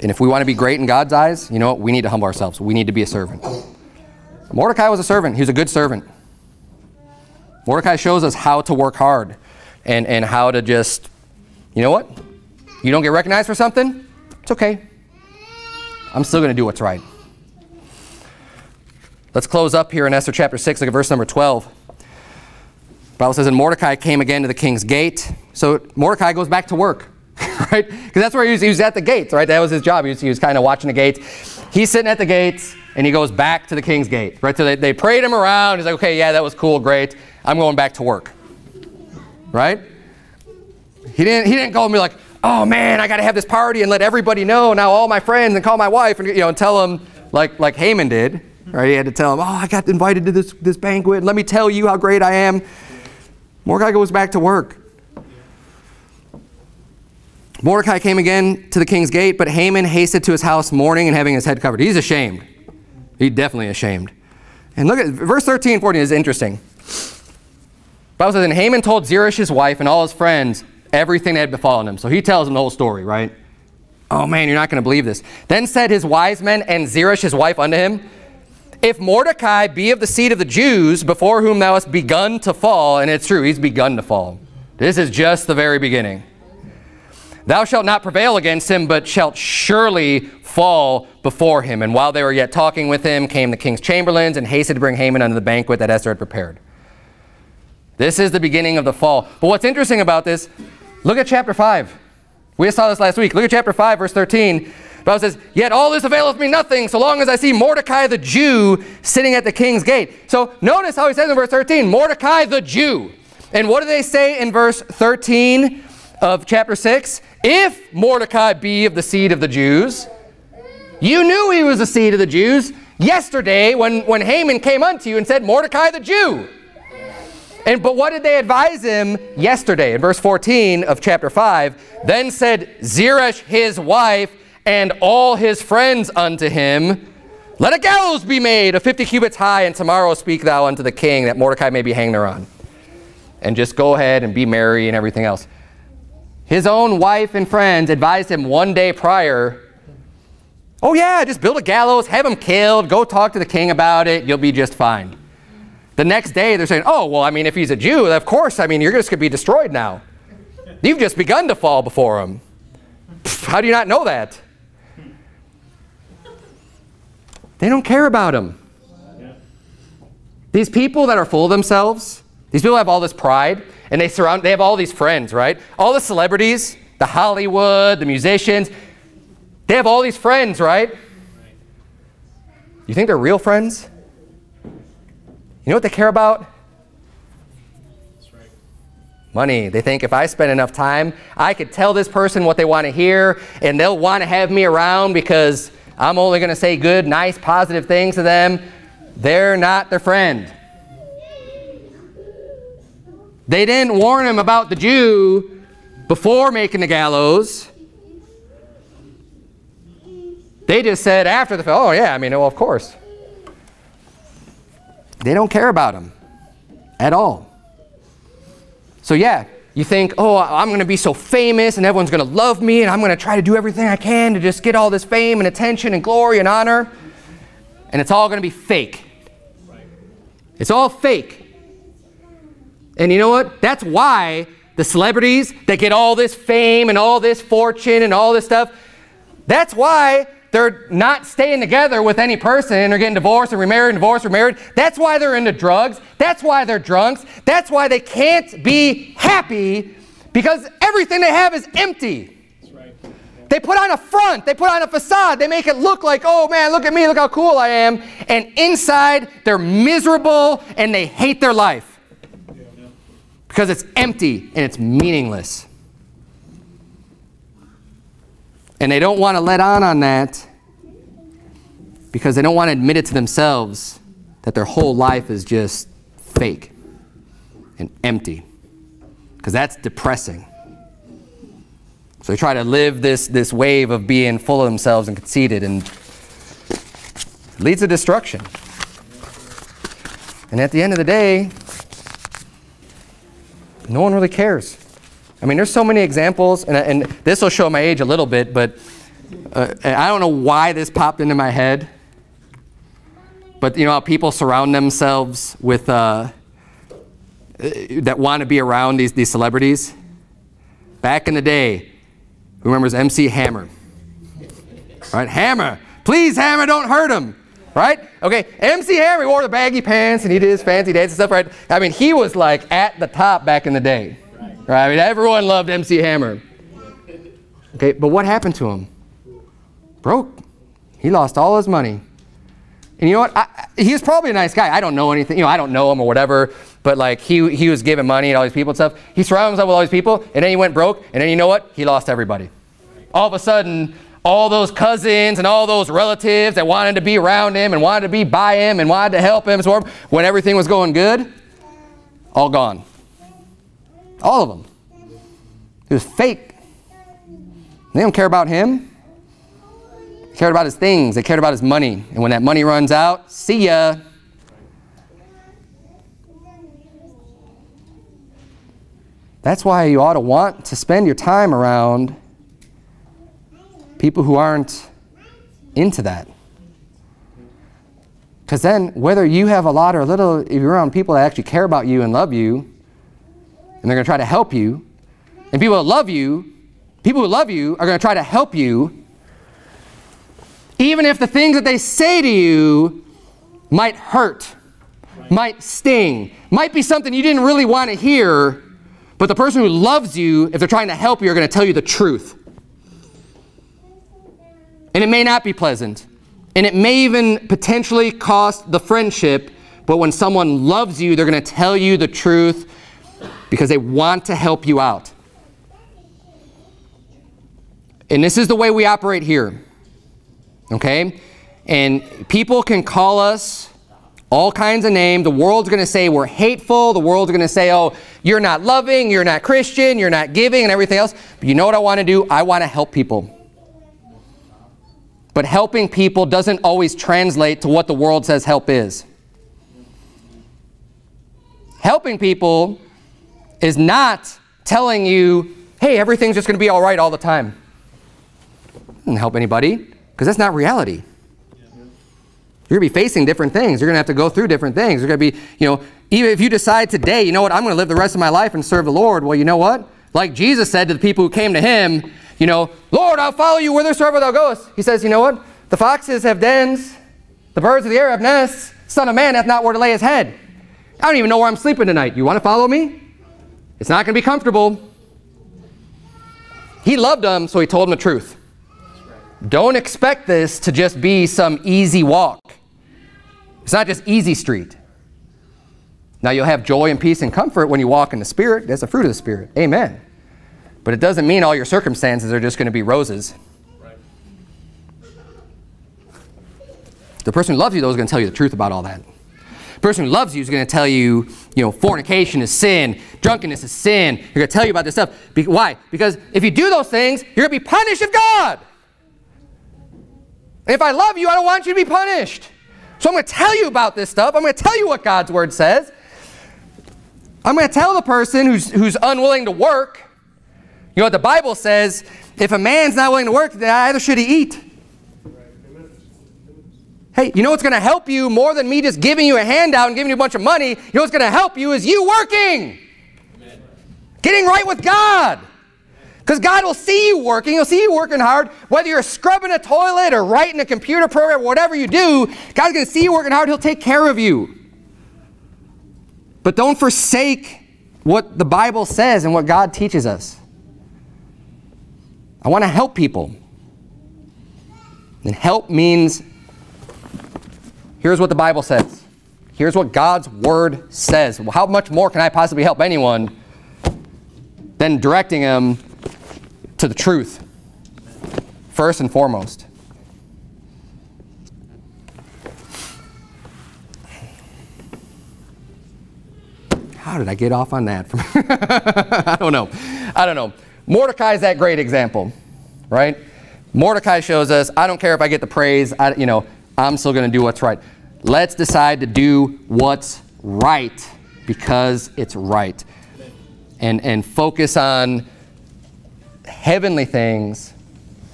And if we want to be great in God's eyes, you know what? We need to humble ourselves. We need to be a servant. Mordecai was a servant. He was a good servant. Mordecai shows us how to work hard and how to just, you know what? You don't get recognized for something? It's okay. I'm still going to do what's right. Let's close up here in Esther chapter 6, look at verse number 12. The Bible says, and Mordecai came again to the king's gate. So Mordecai goes back to work, right? Because that's where he was at the gates, right? That was his job. He was kind of watching the gates. He's sitting at the gates, and he goes back to the king's gate, right? So they prayed him around. He's like, okay, yeah, that was cool, great. I'm going back to work, right? He didn't go and be like, oh man, I got to have this party and let everybody know now, all my friends, and call my wife and and tell them like Haman did, Right? He had to tell him, oh, I got invited to this banquet. Let me tell you how great I am. Mordecai goes back to work. Mordecai came again to the king's gate, but Haman hasted to his house mourning and having his head covered. He's ashamed. He's definitely ashamed. And look at verse 13 and 14 is interesting. The Bible says, and Haman told Zeresh his wife and all his friends everything that had befallen him. So he tells them the whole story, right? Oh man, you're not going to believe this. Then said his wise men and Zeresh his wife unto him, if Mordecai be of the seed of the Jews, before whom thou hast begun to fall, and it's true, he's begun to fall. This is just the very beginning. Thou shalt not prevail against him, but shalt surely fall before him. And while they were yet talking with him, came the king's chamberlains and hasted to bring Haman unto the banquet that Esther had prepared. This is the beginning of the fall. But what's interesting about this, look at chapter 5. We saw this last week. Look at chapter 5, verse 13. The Bible says, yet all this availeth me nothing, so long as I see Mordecai the Jew sitting at the king's gate. So notice how he says in verse 13, Mordecai the Jew. And what do they say in verse 13 of chapter 6? If Mordecai be of the seed of the Jews. You knew he was the seed of the Jews yesterday when Haman came unto you and said, Mordecai the Jew. And but what did they advise him yesterday? In verse 14 of chapter 5, then said Zeresh his wife and all his friends unto him, let a gallows be made of 50 cubits high, and tomorrow speak thou unto the king that Mordecai may be hanged thereon. And just go ahead and be merry and everything else. His own wife and friends advised him one day prior, oh yeah, just build a gallows, have him killed, go talk to the king about it, you'll be just fine. The next day they're saying, oh, well, I mean, if he's a Jew, of course, I mean, you're just going to be destroyed now. You've just begun to fall before him. Pff, how do you not know that? They don't care about him. Yeah. These people that are full of themselves, these people have all this pride, and they have all these friends, right? All the celebrities, the Hollywood, the musicians, they have all these friends, right? You think they're real friends? You know what they care about? That's right. Money. They think if I spend enough time, I could tell this person what they want to hear, and they'll want to have me around because I'm only going to say good, nice, positive things to them. They're not their friend. They didn't warn him about the Jew before making the gallows. They just said after the fact, oh yeah, I mean, well, of course. They don't care about him at all. So yeah, you think, oh, I'm going to be so famous and everyone's going to love me and I'm going to try to do everything I can to just get all this fame and attention and glory and honor. And it's all going to be fake. It's all fake. And you know what? That's why the celebrities that get all this fame and all this fortune and all this stuff, that's why they're not staying together with any person and they're getting divorced and remarried and divorced and remarried. That's why they're into drugs. That's why they're drunks. That's why they can't be happy, because everything they have is empty. That's right. Yeah. They put on a front. They put on a facade. They make it look like, oh man, look at me. Look how cool I am. And inside they're miserable and they hate their life. Yeah. Because it's empty and it's meaningless. And they don't want to let on that because they don't want to admit it to themselves that their whole life is just fake and empty, because that's depressing. So they try to live this wave of being full of themselves and conceited, and it leads to destruction. And at the end of the day, no one really cares. I mean, there's so many examples, and this will show my age a little bit, but I don't know why this popped into my head. But you know how people surround themselves with, that want to be around these celebrities? Back in the day, who remembers MC Hammer? Right, Hammer. Please, Hammer, don't hurt him. Right? Okay, MC Hammer, he wore the baggy pants, and he did his fancy dance and stuff, right? I mean, he was like at the top back in the day. Right? I mean, everyone loved MC Hammer. Okay, but what happened to him? Broke. He lost all his money. And you know what? He was probably a nice guy. I don't know anything. You know, I don't know him or whatever. But like, he was giving money to all these people and stuff. He surrounded himself with all these people, and then he went broke. And then you know what? He lost everybody. All of a sudden, all those cousins and all those relatives that wanted to be around him and wanted to be by him and wanted to help him, so when everything was going good, all gone. All of them. He was fake. They don't care about him. They cared about his things. They cared about his money. And when that money runs out, see ya. That's why you ought to want to spend your time around people who aren't into that. Because then, whether you have a lot or little, if you're around people that actually care about you and love you, and they're going to try to help you, and people who love you are going to try to help you, even if the things that they say to you might hurt, might sting, might be something you didn't really want to hear. But the person who loves you, if they're trying to help you, are going to tell you the truth. And it may not be pleasant. And it may even potentially cost the friendship. But when someone loves you, they're going to tell you the truth because they want to help you out. And this is the way we operate here. Okay? And people can call us all kinds of names. The world's going to say we're hateful. The world's going to say, oh, you're not loving, you're not Christian, you're not giving, and everything else. But you know what I want to do? I want to help people. But helping people doesn't always translate to what the world says help is. Helping people is not telling you, hey, everything's just going to be all right all the time. It doesn't help anybody, because that's not reality. You're going to be facing different things. You're going to have to go through different things. You're going to be, you know, even if you decide today, you know what, I'm going to live the rest of my life and serve the Lord. Well, you know what? Like Jesus said to the people who came to him, you know, Lord, I'll follow you whithersoever thou goest. He says, you know what? The foxes have dens. The birds of the air have nests. Son of man hath not where to lay his head. I don't even know where I'm sleeping tonight. You want to follow me? It's not going to be comfortable. He loved them, so he told them the truth. Don't expect this to just be some easy walk. It's not just easy street. Now, you'll have joy and peace and comfort when you walk in the Spirit. That's the fruit of the Spirit. Amen. But it doesn't mean all your circumstances are just going to be roses. Right. The person who loves you, though, is going to tell you the truth about all that. The person who loves you is going to tell you, you know, fornication is sin, drunkenness is sin. They're going to tell you about this stuff. Why? Because if you do those things, you're going to be punished of God. If I love you, I don't want you to be punished. So I'm going to tell you about this stuff. I'm going to tell you what God's Word says. I'm going to tell the person who's unwilling to work. You know what the Bible says? If a man's not willing to work, then either should he eat. Hey, you know what's going to help you more than me just giving you a handout and giving you a bunch of money? You know what's going to help you is you working. Amen. Getting right with God. Because God will see you working. He'll see you working hard. Whether you're scrubbing a toilet or writing a computer program, whatever you do, God's going to see you working hard. He'll take care of you. But don't forsake what the Bible says and what God teaches us. I want to help people. And help means, here's what the Bible says. Here's what God's Word says. Well, how much more can I possibly help anyone than directing them to the truth, first and foremost. How did I get off on that? I don't know. I don't know. Mordecai's that great example, right? Mordecai shows us, I don't care if I get the praise, you know, I'm still going to do what's right. Let's decide to do what's right because it's right. And focus on heavenly things,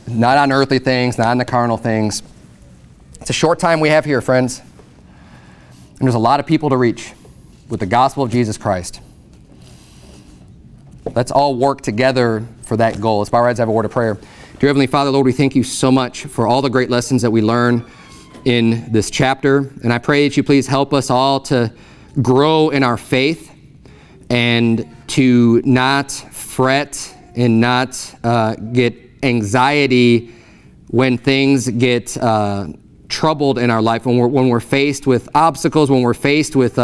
not on earthly things, not on the carnal things. It's a short time we have here, friends. And there's a lot of people to reach with the gospel of Jesus Christ. Let's all work together for that goal. Let's bow our heads and have a word of prayer. Dear Heavenly Father, Lord, we thank you so much for all the great lessons that we learn in this chapter. And I pray that you please help us all to grow in our faith and to not fret and not get anxiety when things get troubled in our life, when we're faced with obstacles, when we're faced with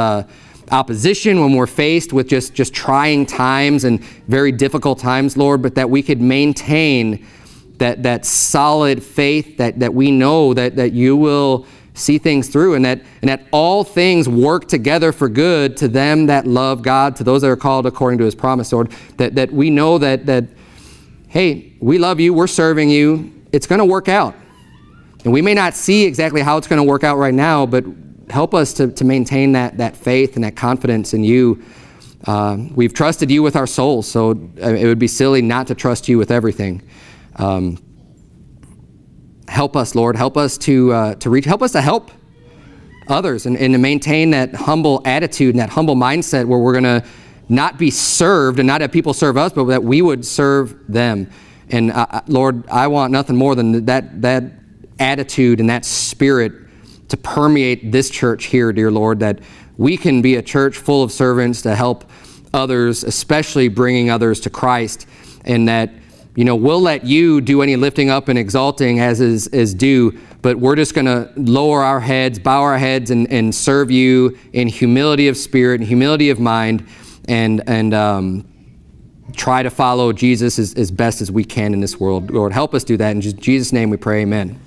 opposition, when we're faced with just trying times and very difficult times, Lord, but that we could maintain that solid faith that we know that you will see things through, and that all things work together for good to them that love God, to those that are called according to his promise, Lord, that we know that, hey, we love you, we're serving you, it's going to work out. And we may not see exactly how it's going to work out right now, but help us to maintain that faith and that confidence in you. We've trusted you with our souls, so it would be silly not to trust you with everything. Help us, Lord. Help us to reach. Help us to help others and to maintain that humble attitude and that humble mindset where we're going to not be served and not have people serve us, but that we would serve them. And Lord, I want nothing more than that attitude and that spirit to permeate this church here, dear Lord, that we can be a church full of servants to help others, especially bringing others to Christ, and that, you know, we'll let you do any lifting up and exalting as is due, but we're just going to lower our heads, bow our heads, and serve you in humility of spirit and humility of mind, and try to follow Jesus as best as we can in this world. Lord, help us do that. In Jesus' name we pray, amen.